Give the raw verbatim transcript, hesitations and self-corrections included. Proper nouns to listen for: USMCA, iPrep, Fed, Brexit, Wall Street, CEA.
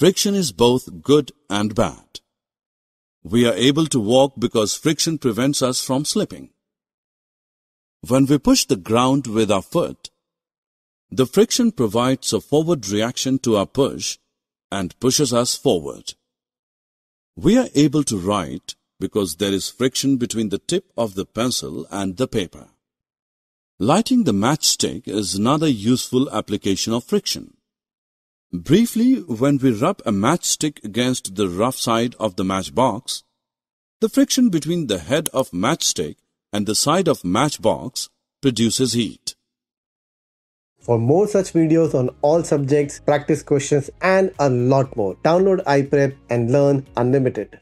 Friction is both good and bad. We are able to walk because friction prevents us from slipping. When we push the ground with our foot, the friction provides a forward reaction to our push and pushes us forward. We are able to write because there is friction between the tip of the pencil and the paper. Lighting the matchstick is another useful application of friction. Briefly, when we rub a matchstick against the rough side of the matchbox, the friction between the head of matchstick and the side of matchbox produces heat. For more such videos on all subjects, practice questions and a lot more, download iPrep and learn unlimited.